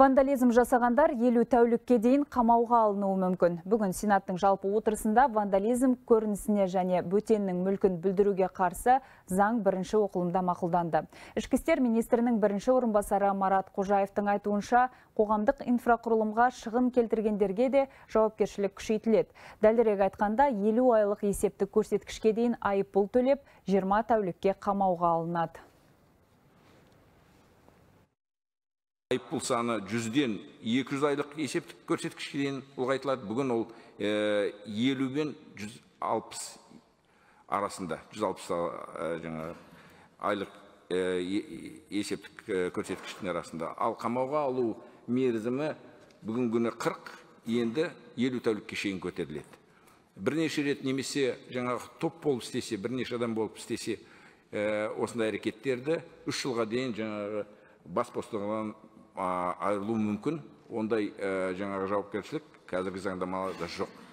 Вандализм жасағандар елу тәулікке дейін қамауға алынуы мүмкін. Бүгін Сенаттың жалпы отырысында вандализм көрінісіне және бөтеннің мүлкін бүлдіруге қарсы заң бірінші оқылымда мақұлданды. Ішкі істер министрінің бірінші орынбасары Марат Кожаевтың айтуынша, қоғамдық инфрақұрылымға шығын келтіргендерге де жауапкершілік күшейтіледі. Дәлірек айтқанда, 50 айлық есептік көрсеткішке дейін айыппұл төлеп, 20 тәулікке қамауға алынады. Айыппұл саны 100-ден 200 айлық есептік көрсеткішке дейін ұлғайтылады. Бүгін ол 50-бен 160 арасында, 160 айлық есептік көрсеткіштің арасында. Ал қамауға алу мерзімі бүгін күні 40, енді 50 тәулікке шейін көтеріледі. Бірнеше рет немесе жаңағы топ болып істесе, бірнеше адам болып істесе осындай әрекеттерді 3 жылға дейін жаңағы бас бостандығынан айырылу мүмкін. Ондай жаңағы жауапкершілік қазіргі заңнамада жоқ.